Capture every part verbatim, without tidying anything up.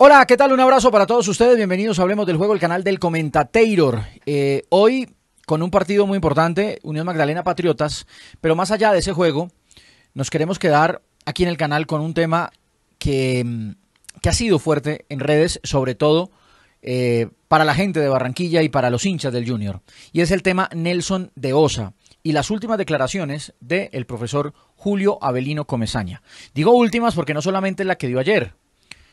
Hola, ¿qué tal? Un abrazo para todos ustedes. Bienvenidos a Hablemos del Juego, el canal del Comentator. Eh, hoy con un partido muy importante, Unión Magdalena Patriotas, pero más allá de ese juego, nos queremos quedar aquí en el canal con un tema que, que ha sido fuerte en redes, sobre todo eh, para la gente de Barranquilla y para los hinchas del Junior. Y es el tema Nelson Deossa y las últimas declaraciones del profesor Julio Avelino Comesaña. Digo últimas porque no solamente la que dio ayer,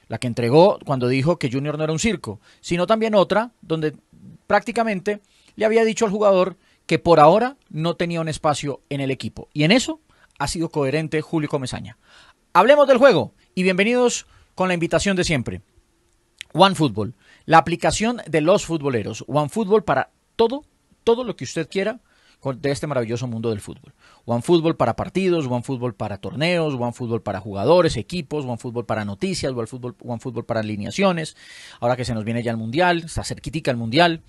la que entregó cuando dijo que Junior no era un circo, sino también otra donde prácticamente le había dicho al jugador que por ahora no tenía un espacio en el equipo. Y en eso ha sido coherente Julio Comesaña. Hablemos del juego y bienvenidos con la invitación de siempre. OneFootball, la aplicación de los futboleros. OneFootball para todo, todo lo que usted quiera de este maravilloso mundo del fútbol. OneFootball para partidos, OneFootball para torneos, OneFootball para jugadores, equipos, OneFootball para noticias, OneFootball, OneFootball para alineaciones. Ahora que se nos viene ya el Mundial, está cerquitica el Mundial,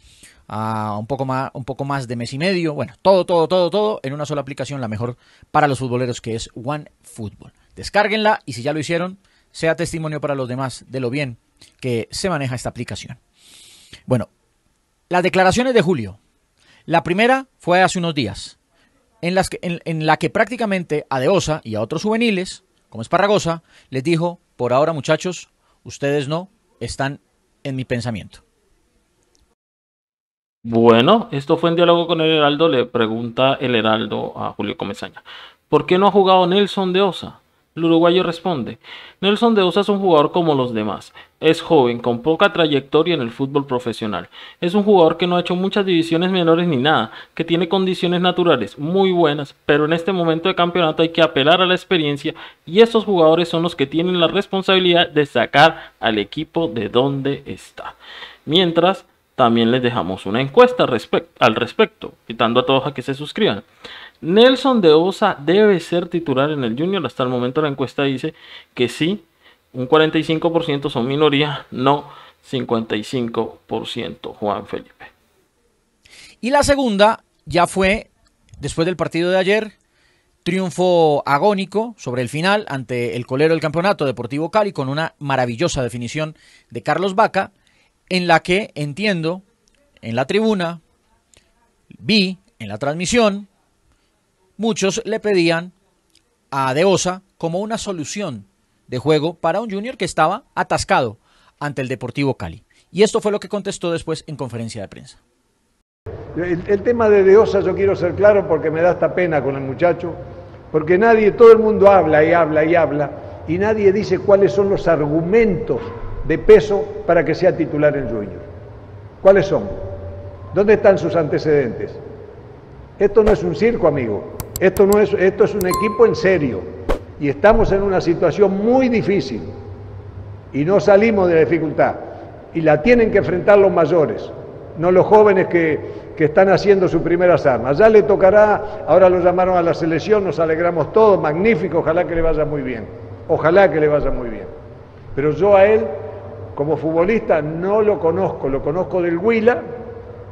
a un poco más, un poco más de mes y medio. Bueno, todo, todo, todo, todo en una sola aplicación, la mejor para los futboleros, que es OneFootball. Descárguenla y si ya lo hicieron, sea testimonio para los demás de lo bien que se maneja esta aplicación. Bueno, las declaraciones de Julio. La primera fue hace unos días, en, las que, en, en la que prácticamente a Deossa y a otros juveniles, como Esparragosa, les dijo, por ahora muchachos, ustedes no están en mi pensamiento. Bueno, esto fue en diálogo con el Heraldo, le pregunta el Heraldo a Julio Comesaña, ¿por qué no ha jugado Nelson Deossa? El uruguayo responde, Nelson Deossa es un jugador como los demás, es joven, con poca trayectoria en el fútbol profesional, es un jugador que no ha hecho muchas divisiones menores ni nada, que tiene condiciones naturales muy buenas, pero en este momento de campeonato hay que apelar a la experiencia y estos jugadores son los que tienen la responsabilidad de sacar al equipo de donde está. Mientras, también les dejamos una encuesta respect- al respecto, invitando a todos a que se suscriban. Nelson Deossa debe ser titular en el Junior. Hasta el momento la encuesta dice que sí, un cuarenta y cinco por ciento son minoría, no cincuenta y cinco por ciento, Juan Felipe. Y la segunda ya fue después del partido de ayer, triunfo agónico sobre el final ante el colero del campeonato Deportivo Cali con una maravillosa definición de Carlos Bacca, en la que entiendo, en la tribuna, vi en la transmisión, muchos le pedían a Deossa como una solución de juego para un Junior que estaba atascado ante el Deportivo Cali. Y esto fue lo que contestó después en conferencia de prensa. El, el tema de Deossa yo quiero ser claro porque me da hasta pena con el muchacho, porque nadie, todo el mundo habla y habla y habla, y nadie dice cuáles son los argumentos de peso para que sea titular en Junior. ¿Cuáles son? ¿Dónde están sus antecedentes? Esto no es un circo, amigo. Esto, no es, esto es un equipo en serio y estamos en una situación muy difícil y no salimos de la dificultad y la tienen que enfrentar los mayores, no los jóvenes que, que están haciendo sus primeras armas. Ya le tocará, ahora lo llamaron a la selección, nos alegramos todos, magnífico, ojalá que le vaya muy bien, ojalá que le vaya muy bien. Pero yo a él como futbolista no lo conozco, lo conozco del Huila,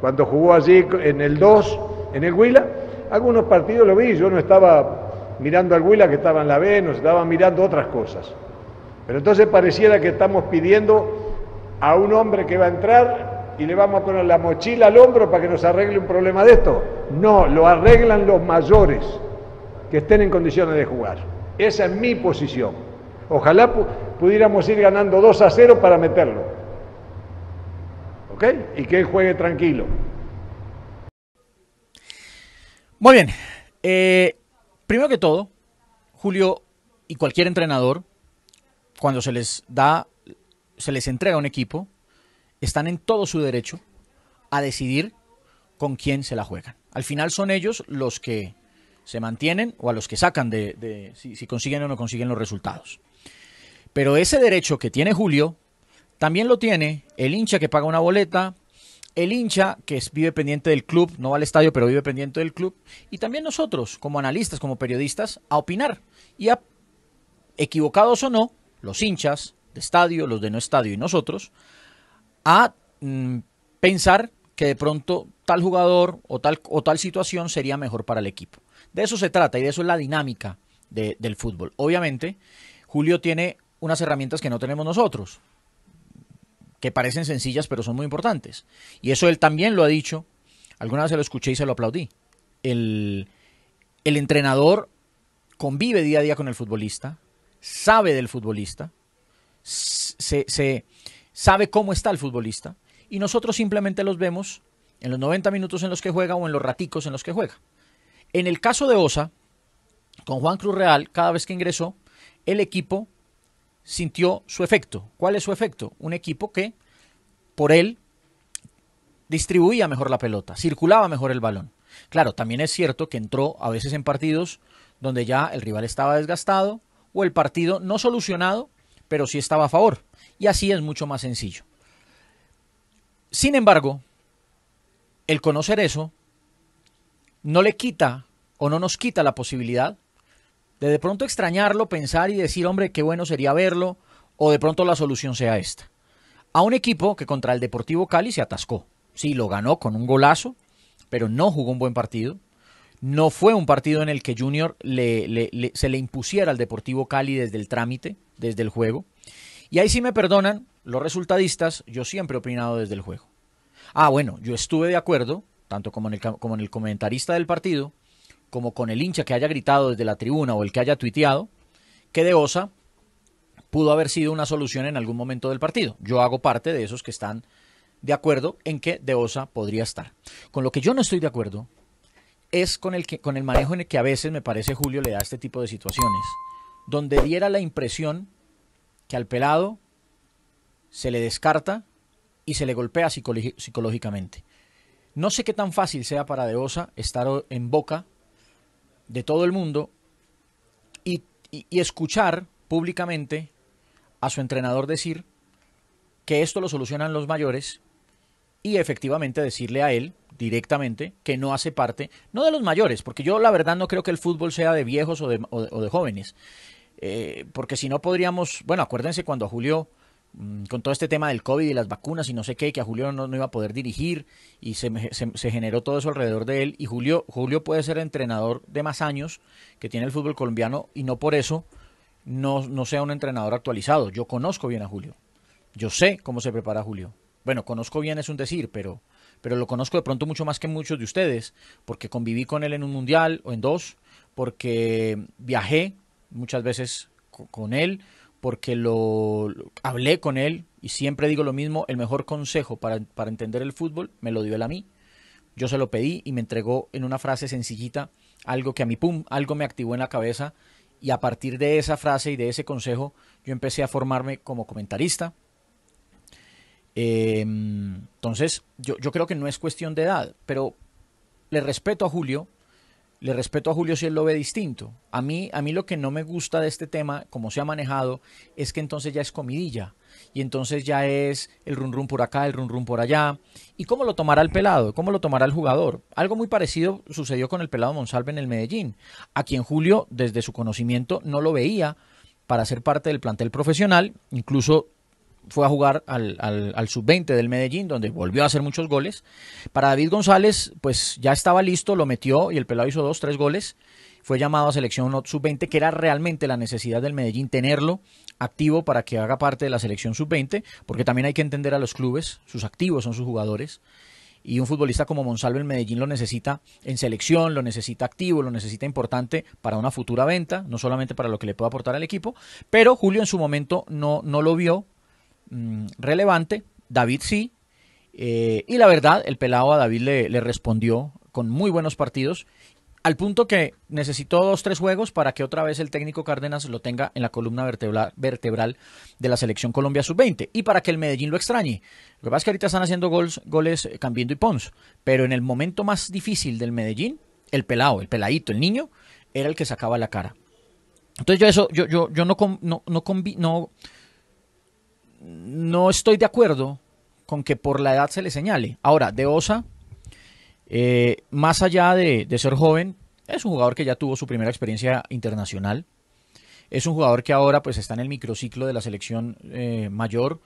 cuando jugó allí en el dos, en el Huila. Algunos partidos lo vi, yo no estaba mirando al Huila que estaba en la B, nos estaba mirando otras cosas. Pero entonces pareciera que estamos pidiendo a un hombre que va a entrar y le vamos a poner la mochila al hombro para que nos arregle un problema de esto. No, lo arreglan los mayores que estén en condiciones de jugar. Esa es mi posición. Ojalá pu- pudiéramos ir ganando dos a cero para meterlo. ¿Ok? Y que él juegue tranquilo. Muy bien, eh, primero que todo, Julio y cualquier entrenador, cuando se les da, se les entrega un equipo, están en todo su derecho a decidir con quién se la juegan. Al final son ellos los que se mantienen o a los que sacan de, de si, si consiguen o no consiguen los resultados. Pero ese derecho que tiene Julio, también lo tiene el hincha que paga una boleta, el hincha que vive pendiente del club, no va al estadio, pero vive pendiente del club. Y también nosotros, como analistas, como periodistas, a opinar. Y a, equivocados o no, los hinchas de estadio, los de no estadio y nosotros, a mm, pensar que de pronto tal jugador o tal, o tal situación sería mejor para el equipo. De eso se trata y de eso es la dinámica de, del fútbol. Obviamente, Julio tiene unas herramientas que no tenemos nosotros. que parecen sencillas pero son muy importantes. Y eso él también lo ha dicho, alguna vez se lo escuché y se lo aplaudí. El, el entrenador convive día a día con el futbolista, sabe del futbolista, se, se sabe cómo está el futbolista y nosotros simplemente los vemos en los noventa minutos en los que juega o en los raticos en los que juega. En el caso de Osa, con Juan Cruz Real, cada vez que ingresó, el equipo sintió su efecto. ¿Cuál es su efecto? Un equipo que, por él, distribuía mejor la pelota, circulaba mejor el balón. Claro, también es cierto que entró a veces en partidos donde ya el rival estaba desgastado o el partido no solucionado, pero sí estaba a favor. Y así es mucho más sencillo. Sin embargo, el conocer eso no le quita o no nos quita la posibilidad de de pronto extrañarlo, pensar y decir, hombre, qué bueno sería verlo, o de pronto la solución sea esta. A un equipo que contra el Deportivo Cali se atascó. Sí, lo ganó con un golazo, pero no jugó un buen partido. No fue un partido en el que Junior le, le, le, se le impusiera al Deportivo Cali desde el trámite, desde el juego. Y ahí sí me perdonan los resultadistas, yo siempre he opinado desde el juego. Ah, bueno, yo estuve de acuerdo, tanto como en el, como en el comentarista del partido, como con el hincha que haya gritado desde la tribuna o el que haya tuiteado, que Deossa pudo haber sido una solución en algún momento del partido. Yo hago parte de esos que están de acuerdo en que Deossa podría estar. Con lo que yo no estoy de acuerdo es con el, que, con el manejo en el que a veces me parece Julio le da este tipo de situaciones, donde diera la impresión que al pelado se le descarta y se le golpea psicológicamente. No sé qué tan fácil sea para Deossa estar en boca de todo el mundo y, y, y escuchar públicamente a su entrenador decir que esto lo solucionan los mayores y efectivamente decirle a él directamente que no hace parte, no de los mayores, porque yo la verdad no creo que el fútbol sea de viejos o de, o de, o de jóvenes, eh, porque si no podríamos, bueno, acuérdense cuando a Julio, con todo este tema del COVID y las vacunas y no sé qué, que a Julio no, no iba a poder dirigir y se, se, se generó todo eso alrededor de él, y Julio, Julio puede ser entrenador de más años que tiene el fútbol colombiano y no por eso no, no sea un entrenador actualizado. Yo conozco bien a Julio, yo sé cómo se prepara Julio, bueno, conozco bien es un decir, pero, pero lo conozco de pronto mucho más que muchos de ustedes, porque conviví con él en un mundial o en dos, porque viajé muchas veces con él, porque lo, lo hablé con él y siempre digo lo mismo, el mejor consejo para, para entender el fútbol me lo dio él a mí. Yo se lo pedí y me entregó en una frase sencillita algo que a mí, pum, algo me activó en la cabeza y a partir de esa frase y de ese consejo yo empecé a formarme como comentarista. Eh, entonces yo, yo creo que no es cuestión de edad, pero le respeto a Julio. Le respeto a Julio si él lo ve distinto. A mí, a mí lo que no me gusta de este tema, como se ha manejado, es que entonces ya es comidilla. Y entonces ya es el run run por acá, el run run por allá. ¿Y cómo lo tomará el pelado? ¿Cómo lo tomará el jugador? Algo muy parecido sucedió con el pelado Monsalve en el Medellín, a quien Julio, desde su conocimiento, no lo veía para ser parte del plantel profesional. Incluso fue a jugar al, al, al sub veinte del Medellín, donde volvió a hacer muchos goles. Para David González, pues ya estaba listo, lo metió y el pelado hizo dos, tres goles. Fue llamado a selección sub veinte, que era realmente la necesidad del Medellín tenerlo activo para que haga parte de la selección sub veinte, porque también hay que entender a los clubes, sus activos son sus jugadores. Y un futbolista como Monsalve en Medellín lo necesita en selección, lo necesita activo, lo necesita importante para una futura venta, no solamente para lo que le pueda aportar al equipo. Pero Julio en su momento no, no lo vio relevante, David sí, eh, y la verdad el pelado a David le, le respondió con muy buenos partidos, al punto que necesitó dos, tres juegos para que otra vez el técnico Cárdenas lo tenga en la columna vertebral, vertebral de la selección Colombia sub veinte, y para que el Medellín lo extrañe. Lo que pasa es que ahorita están haciendo gols, goles Cambiendo y Pons, pero en el momento más difícil del Medellín, el pelado, el peladito, el niño, era el que sacaba la cara. Entonces yo eso, yo, yo, yo no, no, no, no No estoy de acuerdo con que por la edad se le señale. Ahora, Deossa, eh, más allá de, de ser joven, es un jugador que ya tuvo su primera experiencia internacional. Es un jugador que ahora pues está en el microciclo de la selección eh, mayor.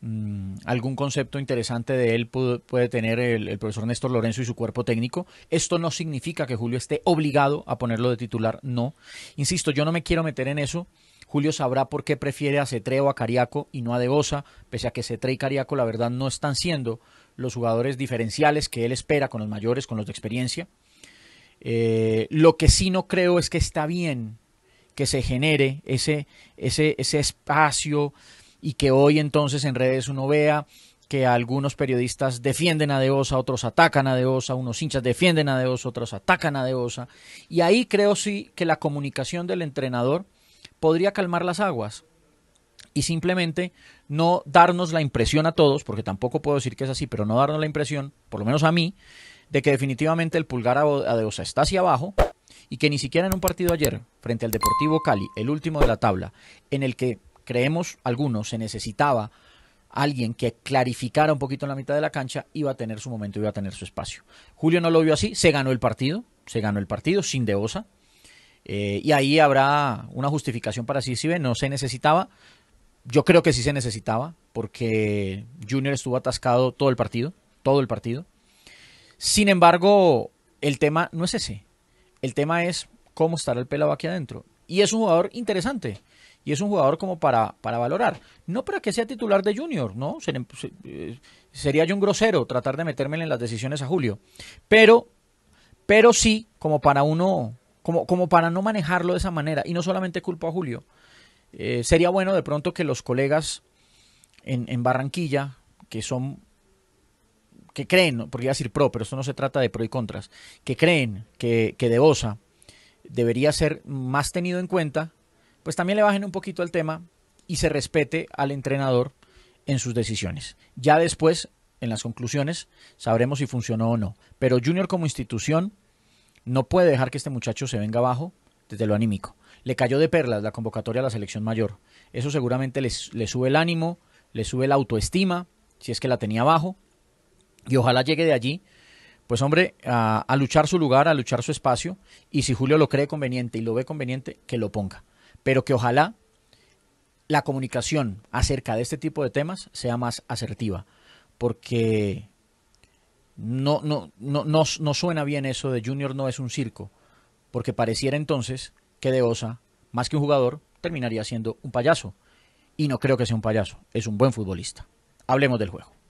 Mm, algún concepto interesante de él puede, puede tener el, el profesor Néstor Lorenzo y su cuerpo técnico. Esto no significa que Julio esté obligado a ponerlo de titular, no. Insisto, yo no me quiero meter en eso. Julio sabrá por qué prefiere a Cetré o a Cariaco y no a Deossa, pese a que Cetré y Cariaco la verdad no están siendo los jugadores diferenciales que él espera con los mayores, con los de experiencia. Eh, lo que sí no creo es que está bien que se genere ese, ese, ese espacio y que hoy entonces en redes uno vea que algunos periodistas defienden a Deossa, otros atacan a Deossa, unos hinchas defienden a Deossa, otros atacan a Deossa. Y ahí creo sí que la comunicación del entrenador podría calmar las aguas y simplemente no darnos la impresión a todos, porque tampoco puedo decir que es así, pero no darnos la impresión, por lo menos a mí, de que definitivamente el pulgar a Deossa está hacia abajo y que ni siquiera en un partido ayer frente al Deportivo Cali, el último de la tabla, en el que creemos algunos se necesitaba alguien que clarificara un poquito en la mitad de la cancha, iba a tener su momento, iba a tener su espacio. Julio no lo vio así, se ganó el partido, se ganó el partido sin Deossa, eh, y ahí habrá una justificación para sí, si ve, no se necesitaba. Yo creo que sí se necesitaba, porque Junior estuvo atascado todo el partido, todo el partido. Sin embargo, el tema no es ese, el tema es cómo estará el pelado aquí adentro, y es un jugador interesante. Y es un jugador como para, para valorar. No para que sea titular de Junior, ¿no? Ser, eh, sería yo un grosero tratar de metérmele en las decisiones a Julio. Pero, pero sí, como para uno, como, como para no manejarlo de esa manera. Y no solamente culpo a Julio. Eh, sería bueno de pronto que los colegas en, en Barranquilla, que son, que creen, ¿no? Porque iba a decir pro, pero esto no se trata de pro y contras, que creen que, que Deossa debería ser más tenido en cuenta, pues también le bajen un poquito al tema y se respete al entrenador en sus decisiones. Ya después, en las conclusiones, sabremos si funcionó o no. Pero Junior como institución no puede dejar que este muchacho se venga abajo desde lo anímico. Le cayó de perlas la convocatoria a la selección mayor. Eso seguramente le sube el ánimo, le sube la autoestima, si es que la tenía abajo. Y ojalá llegue de allí, pues hombre, a, a luchar su lugar, a luchar su espacio. Y si Julio lo cree conveniente y lo ve conveniente, que lo ponga. Pero que ojalá la comunicación acerca de este tipo de temas sea más asertiva, porque no, no, no, no, no suena bien eso de Junior no es un circo, porque pareciera entonces que Deossa, más que un jugador, terminaría siendo un payaso, y no creo que sea un payaso, es un buen futbolista. Hablemos del juego.